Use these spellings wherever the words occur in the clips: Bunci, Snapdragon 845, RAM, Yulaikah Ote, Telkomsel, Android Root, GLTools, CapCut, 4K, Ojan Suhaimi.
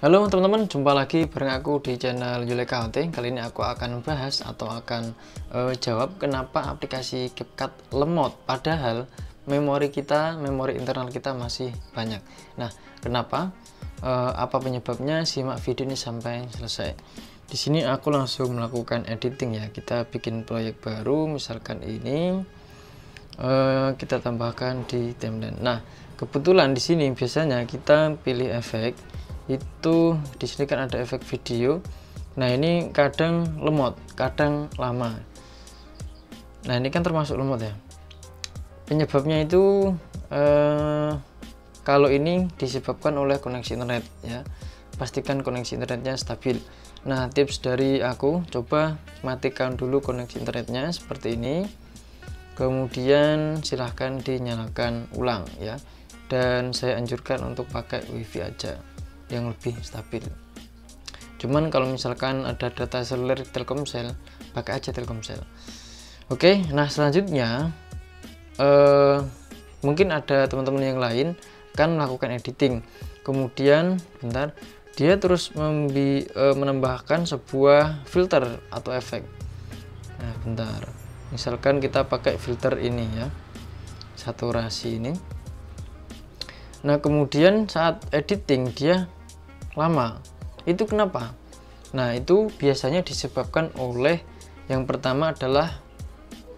Halo teman-teman, jumpa lagi bareng aku di channel Yulaikah Ote. Kali ini aku akan bahas atau akan jawab kenapa aplikasi CapCut lemot padahal memori internal kita masih banyak. Nah, kenapa? Apa penyebabnya? Simak video ini sampai selesai. Di sini aku langsung melakukan editing ya. Kita bikin proyek baru, misalkan ini kita tambahkan di timeline. Nah, kebetulan di sini biasanya kita pilih efek. Itu di sini kan ada efek video. Nah, ini kadang lemot, kadang lama. Nah, ini kan termasuk lemot ya. Penyebabnya itu kalau ini disebabkan oleh koneksi internet ya. Pastikan koneksi internetnya stabil. Nah, tips dari aku, coba matikan dulu koneksi internetnya seperti ini. Kemudian silahkan dinyalakan ulang ya. Dan saya anjurkan untuk pakai wifi aja yang lebih stabil. Cuman kalau misalkan ada data seluler Telkomsel, pakai aja Telkomsel. Oke, nah selanjutnya mungkin ada teman-teman yang lain kan melakukan editing, kemudian bentar dia terus menambahkan sebuah filter atau efek. Nah, bentar, misalkan kita pakai filter ini ya, saturasi ini. Nah, kemudian saat editing dia lama. Itu kenapa? Nah, itu biasanya disebabkan oleh yang pertama adalah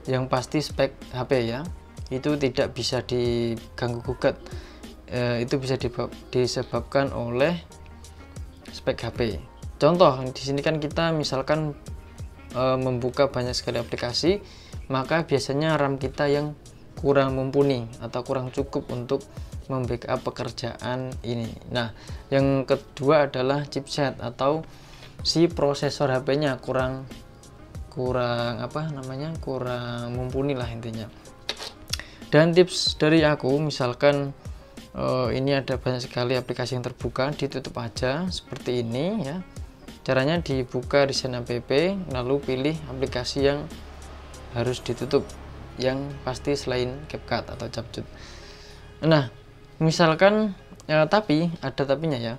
yang pasti spek HP ya, itu tidak bisa diganggu gugat. Itu bisa disebabkan oleh spek HP. Contoh di sini kan kita misalkan membuka banyak sekali aplikasi, maka biasanya RAM kita yang kurang mumpuni atau kurang cukup untuk membackup pekerjaan ini. Nah, yang kedua adalah chipset atau si prosesor HP-nya kurang mumpuni lah intinya. Dan tips dari aku, misalkan ini ada banyak sekali aplikasi yang terbuka, ditutup aja seperti ini ya. Caranya dibuka desain app, lalu pilih aplikasi yang harus ditutup, yang pasti selain CapCut atau CapCut. Nah, misalkan tapi ada tapinya ya,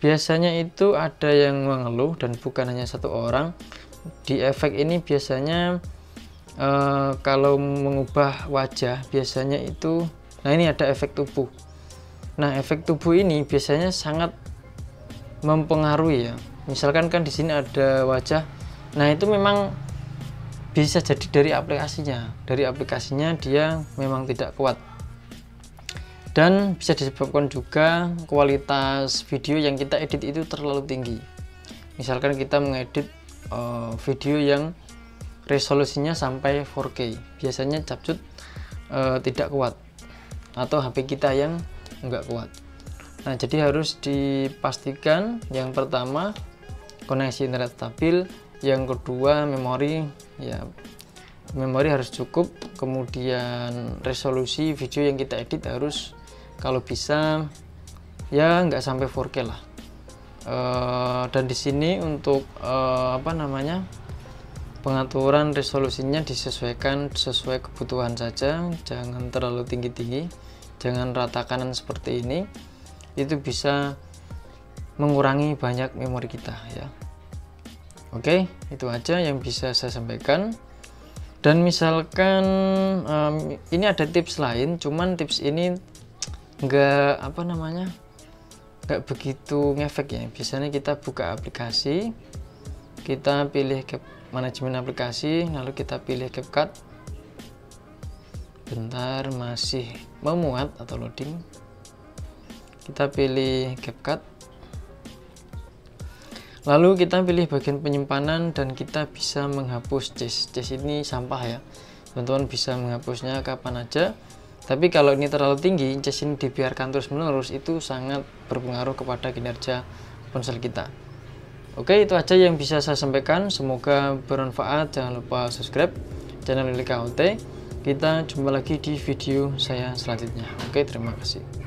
biasanya itu ada yang mengeluh dan bukan hanya satu orang. Di efek ini biasanya kalau mengubah wajah biasanya itu, nah ini ada efek tubuh. Nah, efek tubuh ini biasanya sangat mempengaruhi ya. Misalkan kan di sini ada wajah, nah itu memang bisa jadi dari aplikasinya, dia memang tidak kuat. Dan bisa disebabkan juga kualitas video yang kita edit itu terlalu tinggi. Misalkan kita mengedit video yang resolusinya sampai 4K, biasanya CapCut tidak kuat atau HP kita yang nggak kuat. Nah, jadi harus dipastikan yang pertama koneksi internet stabil, yang kedua memori ya, memori harus cukup, kemudian resolusi video yang kita edit harus kalau bisa ya nggak sampai 4K lah. Dan di sini untuk pengaturan resolusinya disesuaikan sesuai kebutuhan saja, jangan terlalu tinggi-tinggi, jangan rata kanan seperti ini, itu bisa mengurangi banyak memori kita ya. Oke, itu aja yang bisa saya sampaikan. Dan misalkan ini ada tips lain, cuman tips ini nggak nggak begitu ngefek ya. Biasanya kita buka aplikasi, kita pilih manajemen aplikasi, lalu kita pilih CapCut. Bentar, masih memuat atau loading. Kita pilih CapCut, lalu kita pilih bagian penyimpanan dan kita bisa menghapus cache ini sampah ya, teman-teman bisa menghapusnya kapan aja. Tapi kalau ini terlalu tinggi, cache ini dibiarkan terus-menerus, itu sangat berpengaruh kepada kinerja ponsel kita. Oke, itu aja yang bisa saya sampaikan. Semoga bermanfaat. Jangan lupa subscribe channel Yulaikah Ote. Kita jumpa lagi di video saya selanjutnya. Oke, terima kasih.